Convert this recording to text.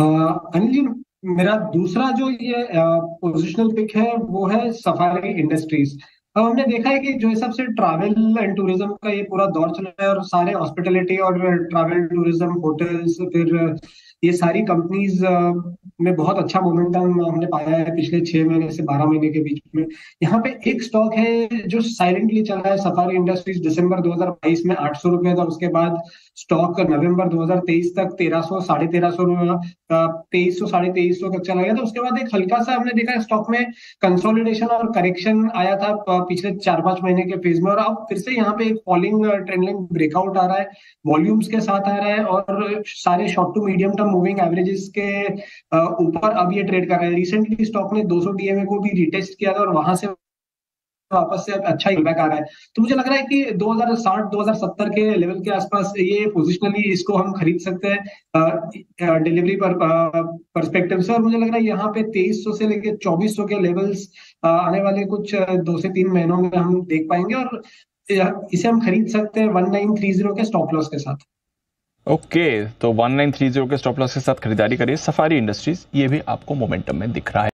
अनिल जी, मेरा दूसरा जो ये पोजिशनल पिक है वो है सफारी इंडस्ट्रीज। हमने देखा है कि जो हिसाब से ट्रैवल एंड टूरिज्म का ये पूरा दौर चल रहा है और सारे हॉस्पिटैलिटी और ट्रैवल टूरिज्म होटल्स फिर ये सारी कंपनीज में बहुत अच्छा मोमेंटम हमने पाया है पिछले 6 महीने से 12 महीने के बीच में। यहाँ पे एक स्टॉक है जो साइलेंटली चला है, सफारी इंडस्ट्रीज, दिसंबर 2022 में 800 रुपये था। उसके बाद स्टॉक नवंबर 2023 तक 1300 साढ़े 1300 तक चला गया था। उसके बाद एक हल्का सा हमने देखा स्टॉक में कंसोलिडेशन और करेक्शन आया था पिछले 4-5 महीने के फेज में, और अब फिर से यहाँ पे एक फॉलिंग ट्रेंडलाइन ब्रेकआउट आ रहा है, वॉल्यूम्स के साथ आ रहा है और सारे short to medium term moving averages के ऊपर अब ये ट्रेड कर रहा है। रिसेंटली स्टॉक ने 200 डीएमए को भी रिटेस्ट किया था और वहां से वापस से अच्छा इम्पैक्ट आ रहा है। तो मुझे लग रहा है कि 2060-2070 के लेवल के आसपास ये पोजिशनली इसको हम खरीद सकते हैं डिलीवरी पर परस्पेक्टिव से। और मुझे लग रहा है यहाँ पे 2300 से लेके 2400 के लेवल्स आने वाले कुछ 2 से 3 महीनों में हम देख पाएंगे और इसे हम खरीद सकते हैं 1930 के स्टॉप लॉस के साथ। ओके, तो 1930 के स्टॉप लॉस के साथ खरीदारी करिए। सफारी इंडस्ट्रीज, ये भी आपको मोमेंटम में दिख रहा है।